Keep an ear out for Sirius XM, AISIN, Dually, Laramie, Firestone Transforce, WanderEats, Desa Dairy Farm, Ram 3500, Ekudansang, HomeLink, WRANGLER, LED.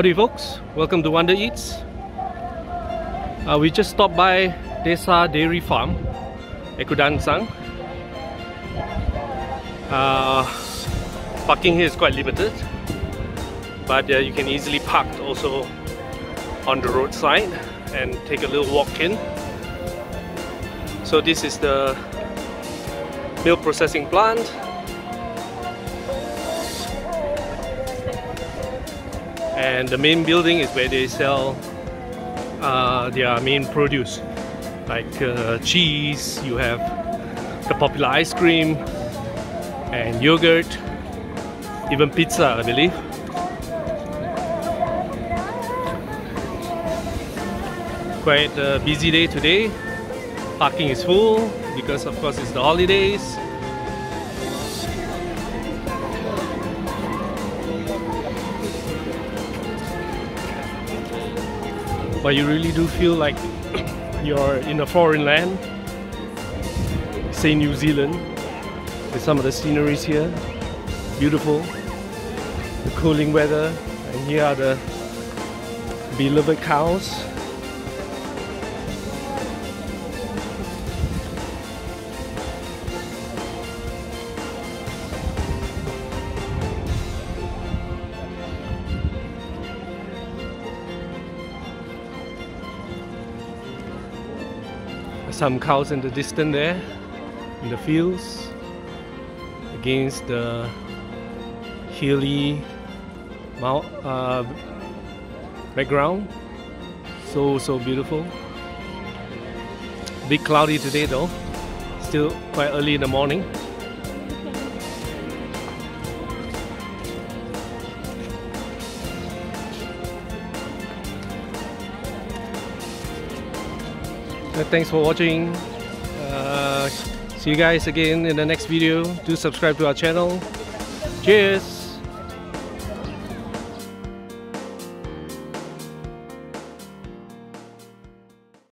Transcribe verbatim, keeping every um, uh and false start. Howdy folks, welcome to WanderEats. Uh, we just stopped by Desa Dairy Farm, Ekudansang. Uh, parking here is quite limited, but uh, you can easily park also on the roadside and take a little walk in. So this is the milk processing plant. And the main building is where they sell uh, their main produce, like uh, cheese. You have the popular ice cream and yogurt, even pizza, I believe. Quite a busy day today. Parking is full because, of course, it's the holidays. But you really do feel like you're in a foreign land, say New Zealand, with some of the sceneries here. Beautiful, the cooling weather, and here are the beloved cows. Some cows in the distance there, in the fields, against the hilly mount, uh, background. So, so beautiful. A bit cloudy today though, still quite early in the morning. Thanks for watching. Uh, see you guys again in the next video. Do subscribe to our channel. Cheers!